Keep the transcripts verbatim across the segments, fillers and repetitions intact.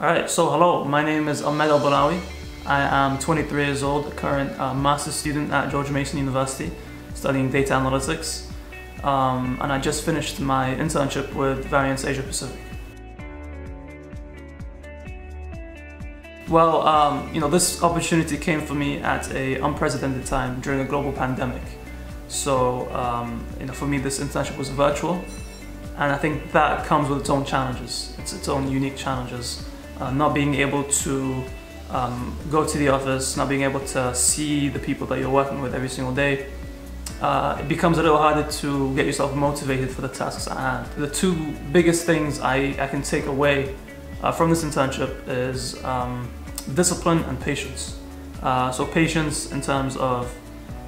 Alright, so hello, my name is Ahmed Al Balawi. I am twenty-three years old, a current uh, master's student at George Mason University, studying data analytics. Um, and I just finished my internship with Variantz Asia Pacific. Well, um, you know, this opportunity came for me at an unprecedented time during a global pandemic. So, um, you know, for me, this internship was virtual. And I think that comes with its own challenges, it's its own unique challenges. Uh, not being able to um, go to the office, not being able to see the people that you're working with every single day, uh, it becomes a little harder to get yourself motivated for the tasks at hand. The two biggest things I, I can take away uh, from this internship is um, discipline and patience. Uh, so patience in terms of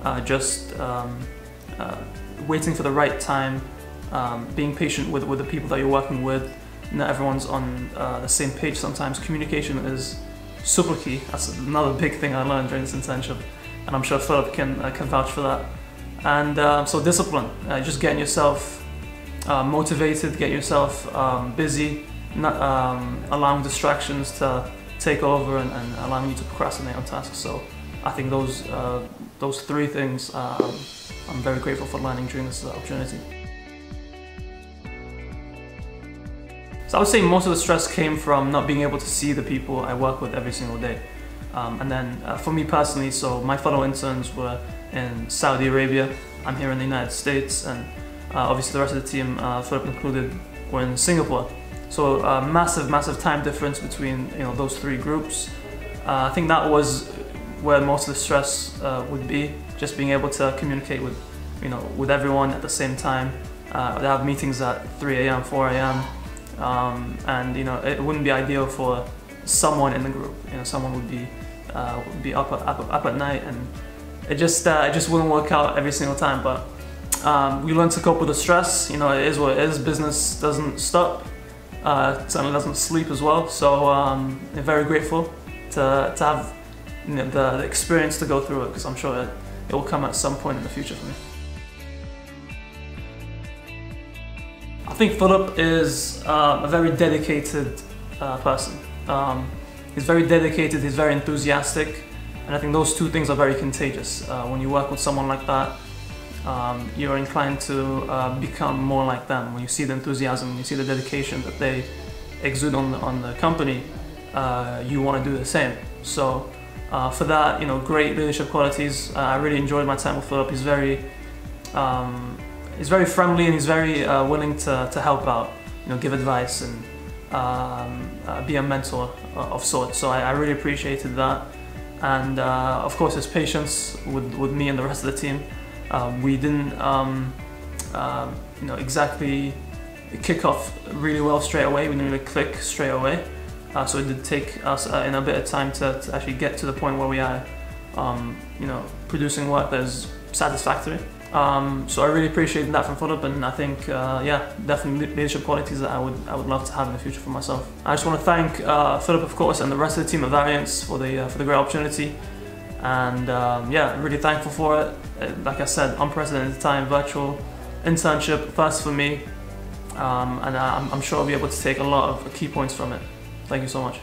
uh, just um, uh, waiting for the right time, um, being patient with, with the people that you're working with. Not everyone's on uh, the same page sometimes. Communication is super key. That's another big thing I learned during this internship, and I'm sure Philip can, uh, can vouch for that. And uh, so discipline, uh, just getting yourself uh, motivated, get yourself um, busy, not um, allowing distractions to take over and, and allowing you to procrastinate on tasks. So I think those, uh, those three things um, I'm very grateful for learning during this opportunity. So I would say most of the stress came from not being able to see the people I work with every single day. Um, and then uh, for me personally, so my fellow interns were in Saudi Arabia, I'm here in the United States, and uh, obviously the rest of the team, uh, Philip included, were in Singapore. So a uh, massive, massive time difference between you know those three groups. Uh, I think that was where most of the stress uh, would be, just being able to communicate with, you know, with everyone at the same time. Uh, they have meetings at three A M, four A M, Um, and you know it wouldn't be ideal for someone in the group. You know, someone would be uh, would be up up up at night, and it just uh, it just wouldn't work out every single time. But um, we learn to cope with the stress. You know, it is what it is. Business doesn't stop. Uh, it certainly doesn't sleep as well. So um, I'm very grateful to to have you know, the, the experience to go through it, because I'm sure it, it will come at some point in the future for me. I think Philip is uh, a very dedicated uh, person. Um, he's very dedicated, he's very enthusiastic, and I think those two things are very contagious. Uh, when you work with someone like that, um, you're inclined to uh, become more like them. When you see the enthusiasm, when you see the dedication that they exude on the, on the company, uh, you want to do the same. So uh, for that, you know, great leadership qualities. Uh, I really enjoyed my time with Philip. He's very um, He's very friendly, and he's very uh, willing to, to help out, you know, give advice and um, uh, be a mentor of sorts. So I, I really appreciated that. And uh, of course his patience with, with me and the rest of the team. Um, we didn't um, uh, you know, exactly kick off really well straight away. We didn't really click straight away. Uh, so it did take us uh, in a bit of time to, to actually get to the point where we are um, you know, producing work that is satisfactory. Um, so I really appreciate that from Philip, and I think, uh, yeah, definitely leadership qualities that I would, I would love to have in the future for myself. I just want to thank uh, Philip, of course, and the rest of the team at Variantz for the, uh, for the great opportunity, and um, yeah, really thankful for it. Like I said, unprecedented time, virtual internship, first for me, um, and I'm, I'm sure I'll be able to take a lot of key points from it. Thank you so much.